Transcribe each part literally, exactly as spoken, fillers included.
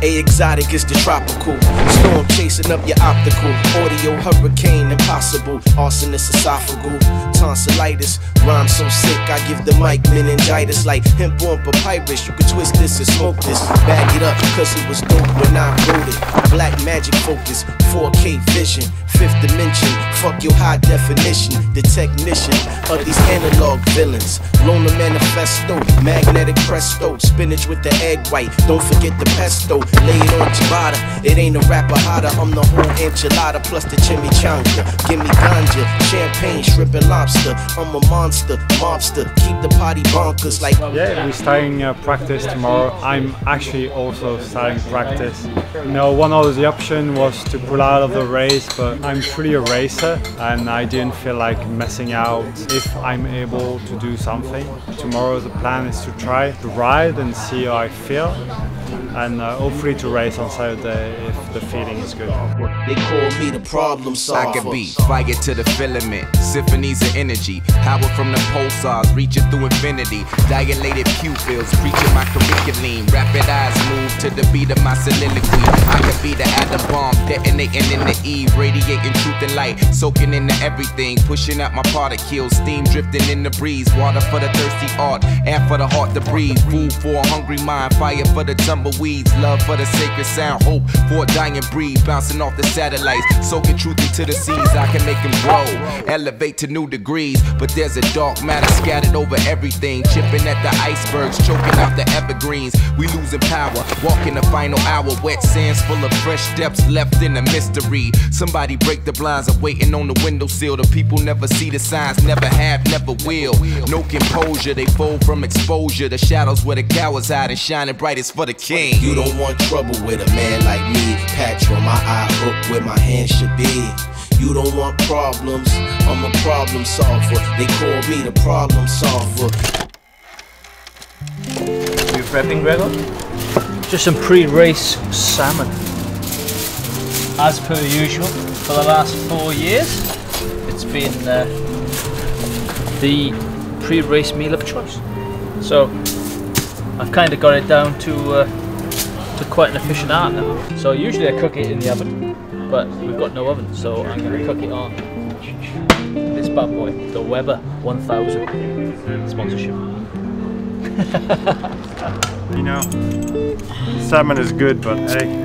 A exotic is the tropical storm chasing up your optical. Audio hurricane impossible. Arson is esophageal. Tonsillitis. Rhyme so sick I give the mic meningitis. Like hemp on papyrus. You can twist this and smoke this. Bag it up because it was dope when I wrote it. Black magic focus. four K vision. Fifth dimension. Fuck your high definition. The technician of these analog villains. Loner manifesto. Magnetic presto. Spinach with the egg white. Don't forget the pesto. Lay it on ciabatta. It ain't a rapper hotter. I'm the whole enchilada plus the chimichanga. Give me ganja, champagne, shrimp and lobster. I'm a monster, mobster. Keep the party bonkers like. Yeah, we're starting uh, practice tomorrow. I'm actually also starting practice. You know, one of the options was to pull out of the race, but I'm truly a racer and I didn't feel like messing out if I'm able to do something. Tomorrow the plan is to try to ride and see how I feel. And uh, hopefully to race on Saturday if the feeling is good. They call me the problem solver. I could be fire to the filament, symphonies of energy, power from the pulsars, reaching through infinity, dilated pupils, preaching my curriculum, rapid eyes move to the beat of my soliloquy. I could be the atom bomb, detonating in the E, radiating truth and light, soaking into everything, pushing out my particles, steam drifting in the breeze, water for the thirsty art, air for the heart to breathe, food for a hungry mind, fire for the tumbleweeds, love for the sacred sound, hope for a dying breed, bouncing off the satellites, soaking truth into the seas. I can make them grow, elevate to new degrees, but there's a dark matter scattered over everything, chipping at the icebergs, choking out the evergreens. We losing power, walking the final hour, wet sands full of fresh steps left in a mystery. Somebody break the blinds, I'm waiting on the windowsill. The people never see the signs, never have, never will. No composure, they fold from exposure. The shadows where the cowards hide and shining brightest for the king. You don't want trouble with a man like me. Patch on my eye, hook where my hand should be. You don't want problems, I'm a problem solver. They call me the problem solver. You prepping, Gregor? Just some pre-race salmon. As per usual, for the last four years, it's been uh, the pre-race meal of choice. So I've kind of got it down to, uh, to quite an efficient art now. So usually I cook it in the oven, but we've got no oven, so I'm going to cook it on this bad boy, the Weber one thousand sponsorship. You know, salmon is good, but hey.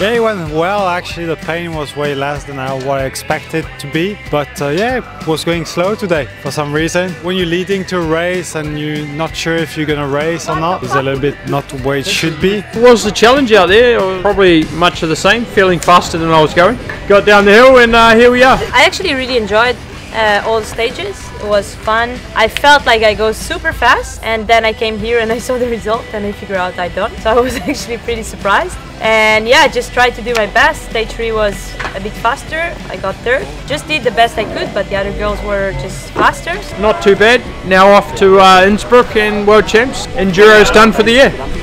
Yeah, it went well. Actually, the pain was way less than I, what I expected to be. But uh, yeah, it was going slow today for some reason. When you're leading to a race and you're not sure if you're gonna race or not, it's a little bit not the way it should be. Was the challenge out there? Probably much of the same. Feeling faster than I was going. Got down the hill and uh, here we are. I actually really enjoyed uh, all the stages. It was fun. I felt like I go super fast, and then I came here and I saw the result and I figured out I don't. So I was actually pretty surprised. And yeah, I just tried to do my best. Day three was a bit faster. I got third. Just did the best I could, but the other girls were just faster. Not too bad. Now off to uh, Innsbruck and World Champs. Enduro's done for the year.